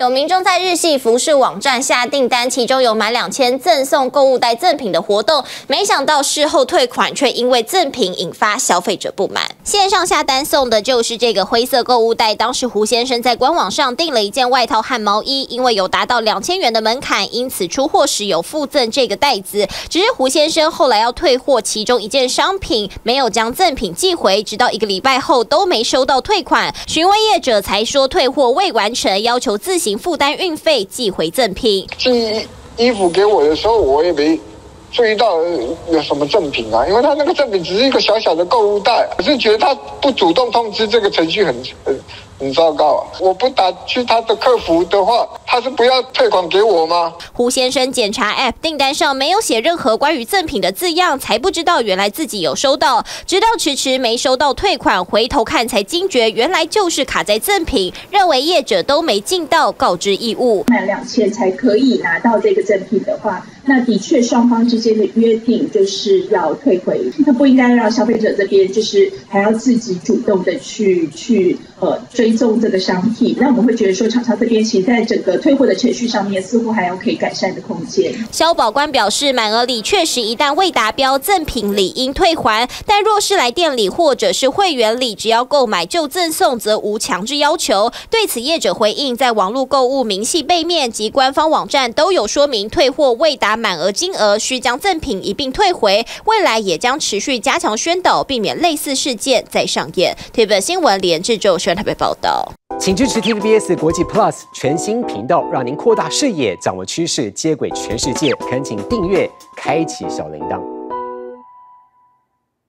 有民众在日系服饰网站下订单，其中有满2000赠送购物袋赠品的活动，没想到事后退款，却因为赠品引发消费者不满。线上下单送的就是这个灰色购物袋，当时胡先生在官网上订了一件外套和毛衣，因为有达到2000元的门槛，因此出货时有附赠这个袋子。只是胡先生后来要退货，其中一件商品没有将赠品寄回，直到1个礼拜后都没收到退款。询问业者才说退货未完成，要求自行 负担运费寄回赠品。寄衣服给我的时候，我也没注意到有什么赠品啊，因为他那个赠品只是一个小小的购物袋，我是觉得他不主动通知这个程序很糟糕啊！我不打去他的客服的话，他是不要退款给我吗？胡先生检查 App 订单上没有写任何关于赠品的字样，才不知道原来自己有收到，直到迟迟没收到退款，回头看才惊觉原来就是卡在赠品，认为业者都没尽到告知义务。满2000才可以拿到这个赠品的话，那的确双方之间的约定就是要退回，那不应该让消费者这边就是还要自己主动的去追踪这个商品，那我们会觉得说，厂商这边其实在整个退货的程序上面，似乎还有可以改善的空间。消保官表示，满额礼确实一旦未达标，赠品理应退还，但若是来店里或者是会员里，只要购买就赠送，则无强制要求。对此，业者回应，在网络购物明细背面及官方网站都有说明，退货未达满额金额，需将赠品一并退回。未来也将持续加强宣导，避免类似事件再上演。TVBS新闻连制作，宣台北报。 请支持 TVBS 国际 Plus 全新频道，让您扩大视野，掌握趋势，接轨全世界。恳请订阅，开启小铃铛。